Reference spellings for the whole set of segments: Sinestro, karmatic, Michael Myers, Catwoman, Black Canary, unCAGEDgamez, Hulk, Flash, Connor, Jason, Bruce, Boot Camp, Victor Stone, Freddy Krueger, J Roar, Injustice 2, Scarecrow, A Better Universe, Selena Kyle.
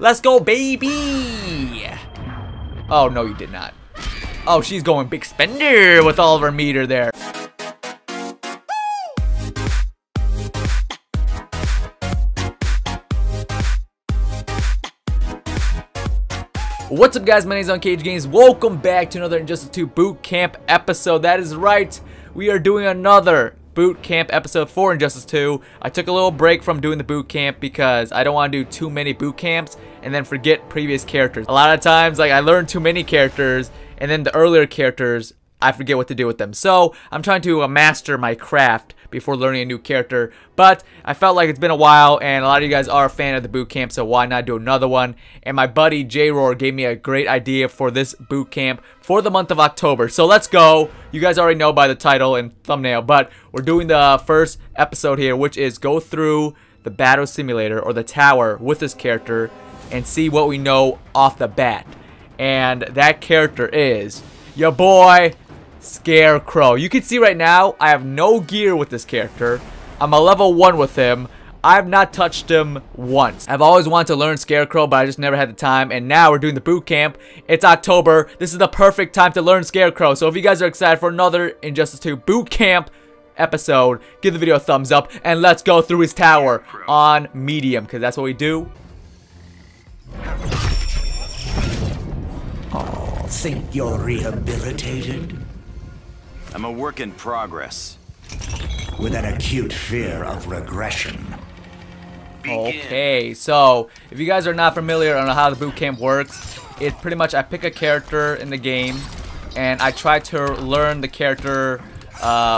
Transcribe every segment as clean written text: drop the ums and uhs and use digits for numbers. Let's go, baby! Oh, no, you did not. Oh, she's going big spender with all of her meter there. What's up, guys? My name is unCAGEDgamez. Welcome back to another Injustice 2 boot camp episode. That is right. We are doing another boot camp episode for Injustice 2. I took a little break from doing the boot camp because I don't want to do too many boot camps and then forget previous characters. A lot of times, like, I learn too many characters and then the earlier characters, I forget what to do with them. So I'm trying to master my craft before learning a new character, but I felt like it's been a while and a lot of you guys are a fan of the boot camp, so why not do another one? And my buddy J Roar gave me a great idea for this boot camp for the month of October. So let's go. You guys already know by the title and thumbnail, but we're doing the first episode here, which is go through the battle simulator or the tower with this character and see what we know off the bat. And that character is your boy Scarecrow. You can see right now I have no gear with this character. I'm a level 1 with him. I've not touched him once. I've always wanted to learn Scarecrow, but I just never had the time, and now we're doing the boot camp. It's October. This is the perfect time to learn Scarecrow. So if you guys are excited for another Injustice 2 boot camp episode, give the video a thumbs up and let's go through his tower on medium, because that's what we do. Oh, think you're rehabilitated? I'm a work in progress. With an acute fear of regression. Okay, so if you guys are not familiar on how the boot camp works, it's pretty much I pick a character in the game and I try to learn the character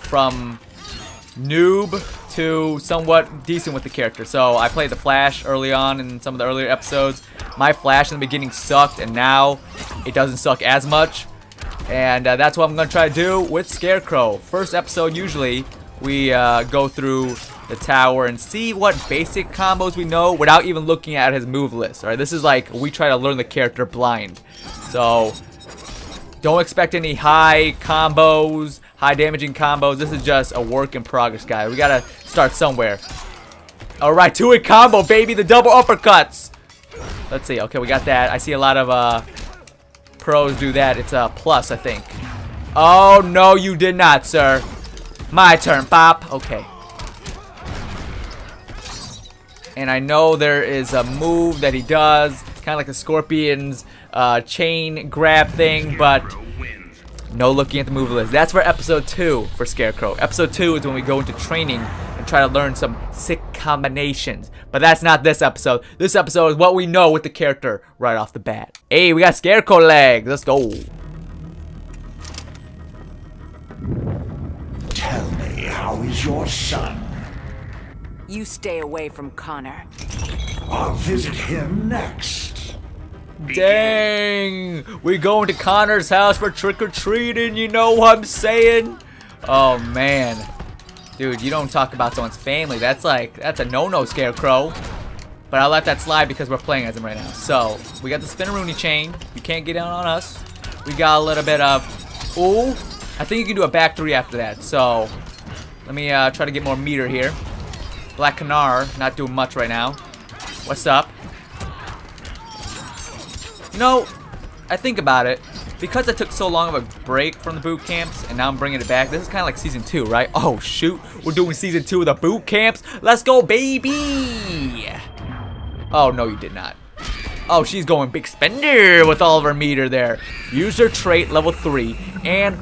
from noob to somewhat decent with the character. So I played the Flash early on in some of the earlier episodes. My Flash in the beginning sucked and now it doesn't suck as much. And that's what I'm going to try to do with Scarecrow. First episode, usually, we go through the tower and see what basic combos we know without even looking at his move list. All right, this is like we try to learn the character blind. So, don't expect any high combos, high damaging combos. This is just a work in progress, guys. We got to start somewhere. All right, two-hit combo, baby. The double uppercuts. Let's see. Okay, we got that. I see a lot of... pros do that. It's a plus, I think. Oh no, you did not, sir. My turn, pop. Okay. And I know there is a move that he does, kind of like a scorpion's chain grab thing, but no looking at the move list. That's for episode 2 for Scarecrow. Episode 2 is when we go into training and try to learn some sick combinations, but that's not this episode. This episode is what we know with the character right off the bat. Hey, we got Scarecrow legs. Let's go. Tell me, how is your son? You stay away from Connor. I'll visit him next. Dang, we going to Connor's house for trick-or-treating, you know what I'm saying? Oh man. Dude, you don't talk about someone's family. That's like, that's a no-no, Scarecrow. But I'll let that slide because we're playing as him right now. So, we got the spinneroony chain. You can't get down on us. We got a little bit of... Ooh. I think you can do a back 3 after that. So, let me try to get more meter here. Black Canary, not doing much right now. What's up? You know, I think about it. Because I took so long of a break from the boot camps, and now I'm bringing it back, this is kind of like Season 2, right? Oh, shoot. We're doing Season 2 of the boot camps. Let's go, baby! Oh, no, you did not. Oh, she's going big spender with all of her meter there. Use her trait, level 3, and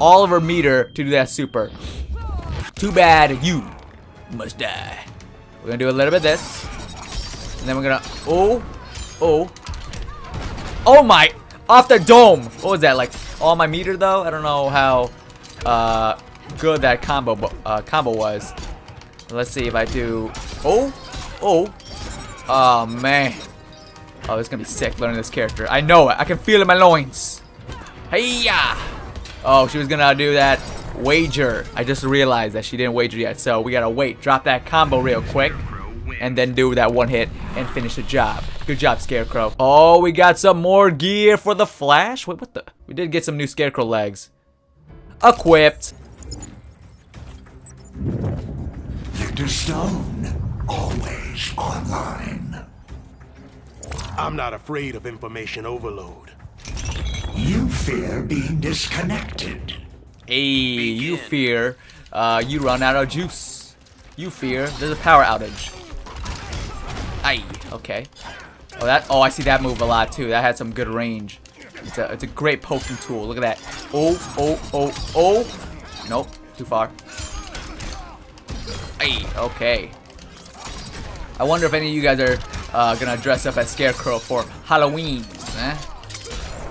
all of her meter to do that super. Too bad you must die. We're going to do a little bit of this. And then we're going to... Oh. Oh. Oh, my... Off the dome! What was that, like, all my meter, though? I don't know how good that combo was. Let's see if I do... Oh! Oh! Oh, man. Oh, this is gonna be sick learning this character. I know it. I can feel it in my loins. Hey-ya! Oh, she was gonna do that wager. I just realized that she didn't wager yet, so we gotta wait. Drop that combo real quick. And then do that one hit and finish the job. Good job, Scarecrow. Oh, we got some more gear for the Flash. Wait, what the? We did get some new Scarecrow legs. Equipped. Victor Stone, always online. I'm not afraid of information overload. You fear being disconnected. Hey, you fear you run out of juice. You fear there's a power outage. Aye, okay. Oh, that. Oh, I see that move a lot too. That had some good range. It's a great poking tool. Look at that. Oh, oh, oh, oh. Nope, too far. Aye, okay. I wonder if any of you guys are gonna dress up as Scarecrow for Halloween. Eh?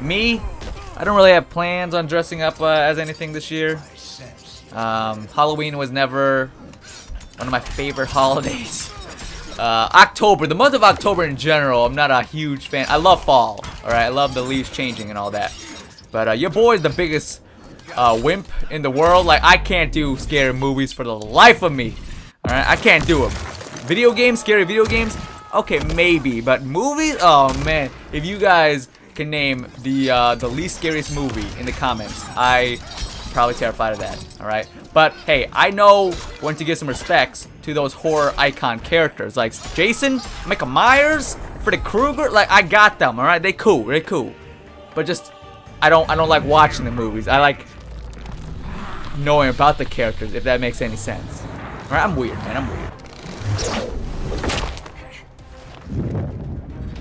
Me? I don't really have plans on dressing up as anything this year. Halloween was never one of my favorite holidays. October, the month of October in general, I'm not a huge fan. I love fall, alright? I love the leaves changing and all that. But your boy is the biggest wimp in the world. Like, I can't do scary movies for the life of me. Alright, I can't do them. Video games, scary video games? Okay, maybe. But movies? Oh, man. If you guys can name the least scariest movie in the comments, I'm probably terrified of that, alright? But, hey, I know when to give some respects to those horror icon characters. Like, Jason, Michael Myers, Freddy Krueger. Like, I got them, alright? They cool, they cool. But just, I don't like watching the movies. I like knowing about the characters, if that makes any sense. Alright, I'm weird, man, I'm weird.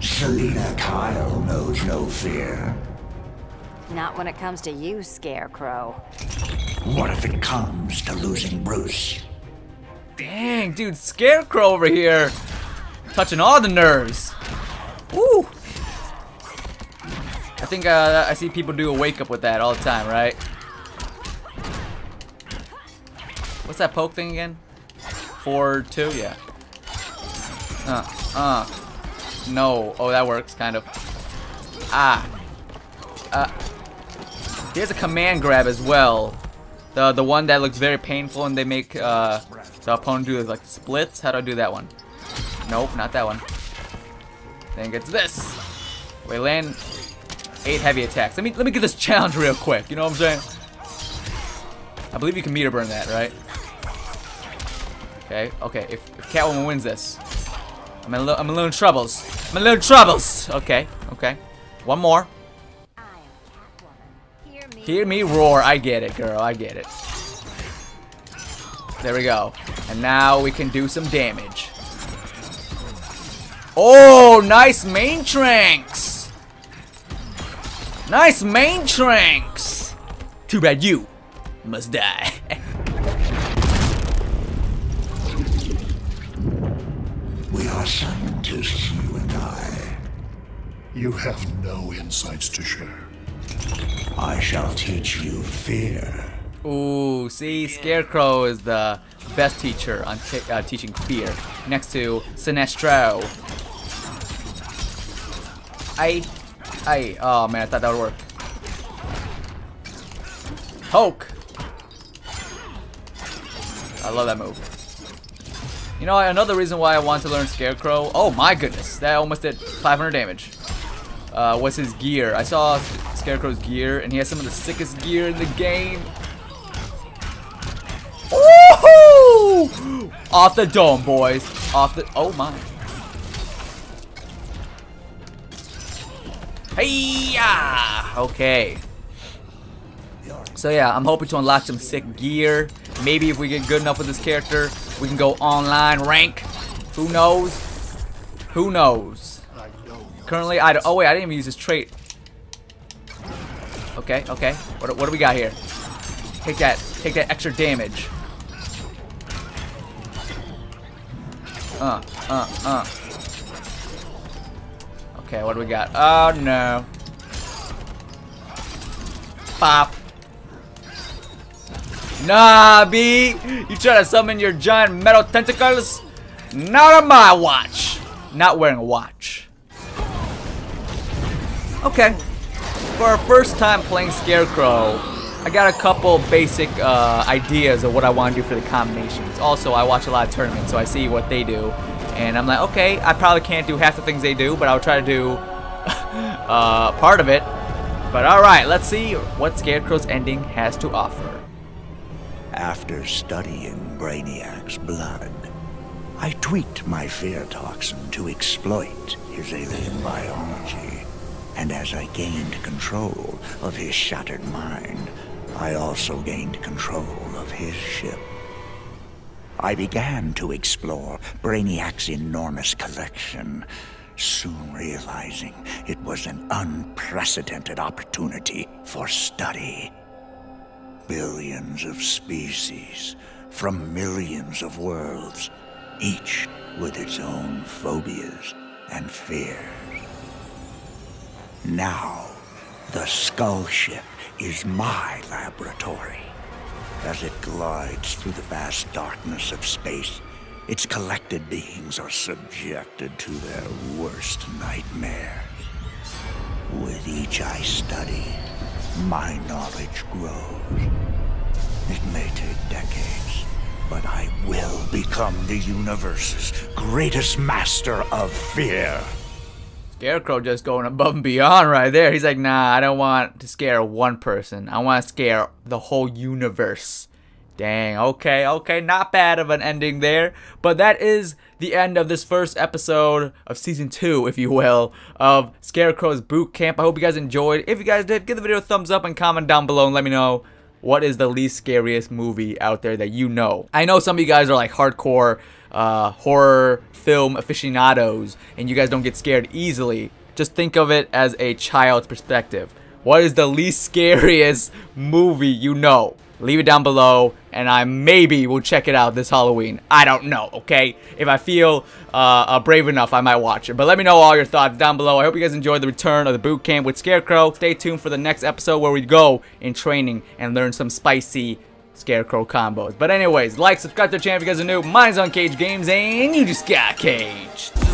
Selena Kyle knows no fear. Not when it comes to you, Scarecrow. What if it comes to losing Bruce? Dang, dude, Scarecrow over here, touching all the nerves. Woo! I think I see people do a wake up with that all the time, right? What's that poke thing again? 4-2, yeah. No. Oh, that works, kind of. Ah. There's a command grab as well. The one that looks very painful and they make the opponent do like splits. How do I do that one? Nope, not that one. Then it's this. We land 8 heavy attacks. Let me get this challenge real quick. You know what I'm saying? I believe you can meter burn that, right? Okay, okay. If Catwoman wins this, I'm in little troubles. Okay, okay. One more. Hear me roar. I get it, girl. I get it. There we go. And now we can do some damage. Oh, nice main tranks. Nice main tranks. Too bad you must die. We are scientists, you and I. You have no insights to share. I shall teach you fear. Ooh, see, Scarecrow is the best teacher on teaching fear, next to Sinestro. I, oh man, I thought that would work. Hulk. I love that move. You know, another reason why I want to learn Scarecrow. Oh my goodness, that almost did 500 damage. What's his gear? I saw Scarecrow's gear, and he has some of the sickest gear in the game. Woohoo! Off the dome, boys. Off the. Oh my. Hey-ya! Okay. So yeah, I'm hoping to unlock some sick gear. Maybe if we get good enough with this character, we can go online rank. Who knows? Who knows? Currently, I don't. Oh wait, I didn't even use this trait. Okay, okay. What do we got here? Take that extra damage. Okay, what do we got? Oh no. Pop. Nah, B. You try to summon your giant metal tentacles? Not on my watch. Not wearing a watch. Okay. For our first time playing Scarecrow, I got a couple basic ideas of what I want to do for the combinations. Also, I watch a lot of tournaments, so I see what they do. And I'm like, okay, I probably can't do half the things they do, but I'll try to do part of it. But alright, let's see what Scarecrow's ending has to offer. After studying Brainiac's blood, I tweaked my fear toxin to exploit his alien biology. And as I gained control of his shattered mind, I also gained control of his ship. I began to explore Brainiac's enormous collection, soon realizing it was an unprecedented opportunity for study. Billions of species from millions of worlds, each with its own phobias and fears. Now, the Skull Ship is my laboratory. As it glides through the vast darkness of space, its collected beings are subjected to their worst nightmares. With each I study, my knowledge grows. It may take decades, but I will become the universe's greatest master of fear. Scarecrow just going above and beyond right there. He's like, nah, I don't want to scare one person. I want to scare the whole universe. Dang, okay, okay, not bad of an ending there. But that is the end of this first episode of Season 2, if you will, of Scarecrow's Boot Camp. I hope you guys enjoyed. If you guys did, give the video a thumbs up and comment down below and let me know what is the least scariest movie out there that you know. I know some of you guys are like hardcore horror film aficionados and you guys don't get scared easily. Just think of it as a child's perspective. What is the least scariest movie you know? Leave it down below and I maybe will check it out this Halloween. I don't know, okay? If I feel brave enough, I might watch it. But let me know all your thoughts down below. I hope you guys enjoyed the return of the boot camp with Scarecrow. Stay tuned for the next episode where we go in training and learn some spicy Scarecrow combos. But anyways, like, subscribe to the channel if you guys are new. Mine's unCAGEDgamez and you just got caged.